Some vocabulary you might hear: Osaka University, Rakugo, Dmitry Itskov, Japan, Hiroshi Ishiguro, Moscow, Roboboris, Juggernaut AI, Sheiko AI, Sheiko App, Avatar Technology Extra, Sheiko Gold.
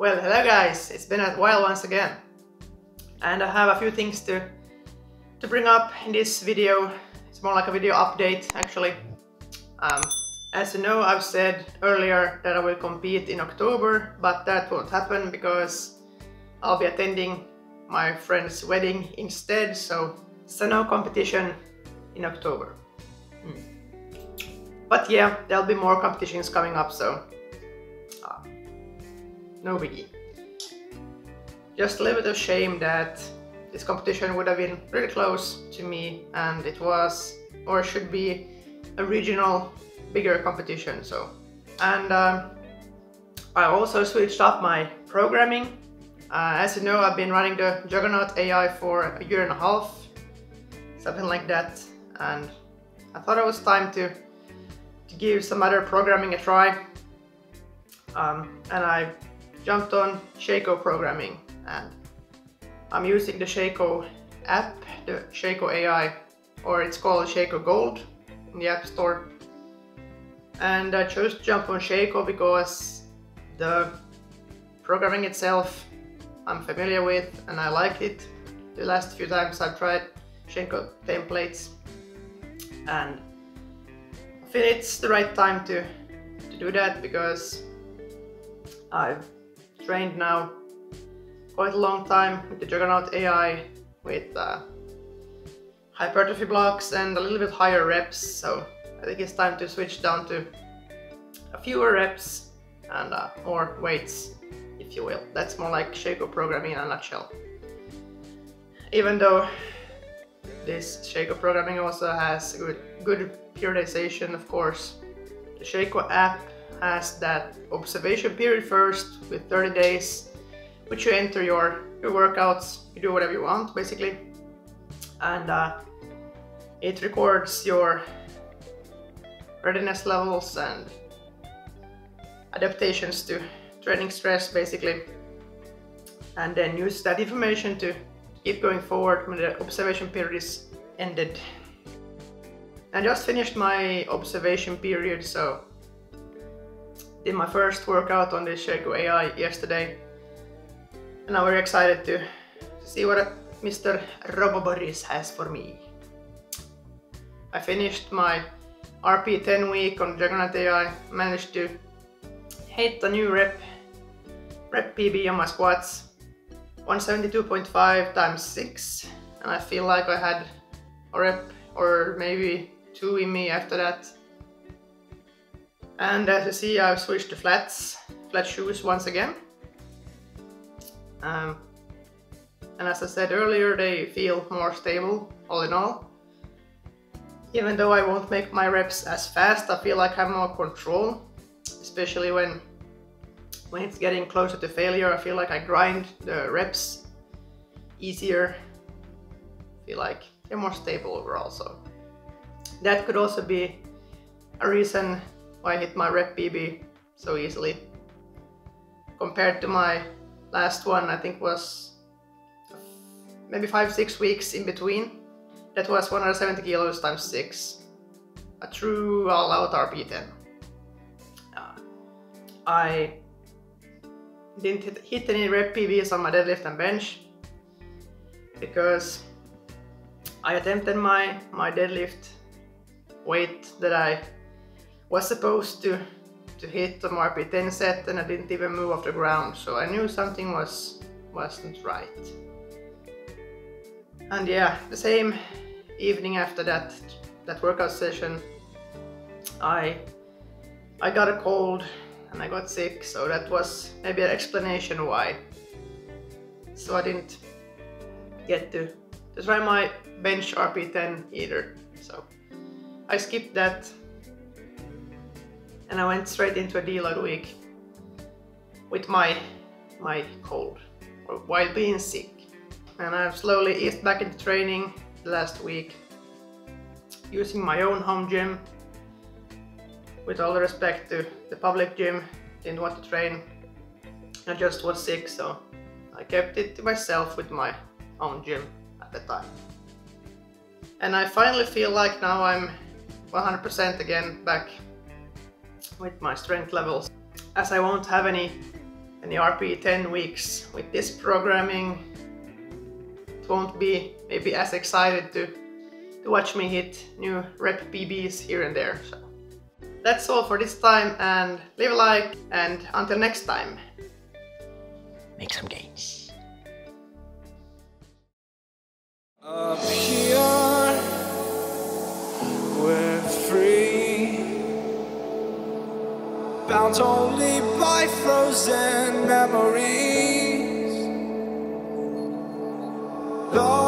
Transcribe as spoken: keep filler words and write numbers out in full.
Well, hello guys, it's been a while once again, and I have a few things to to bring up in this video. It's more like a video update actually. Um, as you know, I've said earlier that I will compete in October, but that won't happen because I'll be attending my friend's wedding instead, so, so no competition in October. Hmm. But yeah, there'll be more competitions coming up, so uh, no biggie. Just a little bit of shame that this competition would have been really close to me, and it was, or should be, a regional, bigger competition. So, and um, I also switched up my programming. Uh, as you know, I've been running the Juggernaut A I for a year and a half, something like that, and I thought it was time to to give some other programming a try, um, and I jumped on Sheiko programming, and I'm using the Sheiko app, the Sheiko A I, or it's called Sheiko Gold in the App Store. And I chose to jump on Sheiko because the programming itself I'm familiar with and I like it. The last few times I've tried Sheiko templates, and I feel it's the right time to, to do that because I've trained now quite a long time with the Juggernaut A I with uh, hypertrophy blocks and a little bit higher reps, so I think it's time to switch down to a fewer reps and uh, more weights, if you will. That's more like Sheiko programming in a nutshell. Even though this Sheiko programming also has good, good periodization, of course. The Sheiko app has that observation period first with thirty days, which you enter your, your workouts, you do whatever you want basically, and uh, it records your readiness levels and adaptations to training stress basically, and then use that information to keep going forward when the observation period is ended. I just finished my observation period, so did my first workout on this Sheiko A I yesterday, and I'm very excited to see what Mister Roboboris has for me. I finished my R P ten week on Juggernaut A I, managed to hit a new rep, rep P B on my squats, one seventy-two point five times six, and I feel like I had a rep or maybe two in me after that. And as you see, I've switched to flats, flat shoes once again. Um, and as I said earlier, they feel more stable all in all. Even though I won't make my reps as fast, I feel like I have more control, especially when when it's getting closer to failure. I feel like I grind the reps easier. I feel like they're more stable overall, so that could also be a reason why I hit my rep P B so easily. Compared to my last one, I think was maybe five, six weeks in between. That was one hundred seventy kilos times six, a true all-out R P ten. Uh, I didn't hit, hit any rep P Bs on my deadlift and bench because I attempted my, my deadlift weight that I was supposed to, to hit on my R P ten set, and I didn't even move off the ground, so I knew something was, wasn't right. And yeah, the same evening after that that workout session, I I got a cold and I got sick, so that was maybe an explanation why. So I didn't get to, to try my bench R P ten either, so I skipped that and I went straight into a deload week with my my cold while being sick. And I've slowly eased back into training the last week, using my own home gym. With all the respect to the public gym, didn't want to train. I just was sick, so I kept it to myself with my own gym at the time. And I finally feel like now I'm one hundred percent again back with my strength levels, as I won't have any and the R P ten weeks. With this programming, it won't be maybe as excited to, to watch me hit new rep P Bs here and there. So that's all for this time, and leave a like, and until next time. Make some gains. Up here, we're free, bound only by frozen memories. Lord,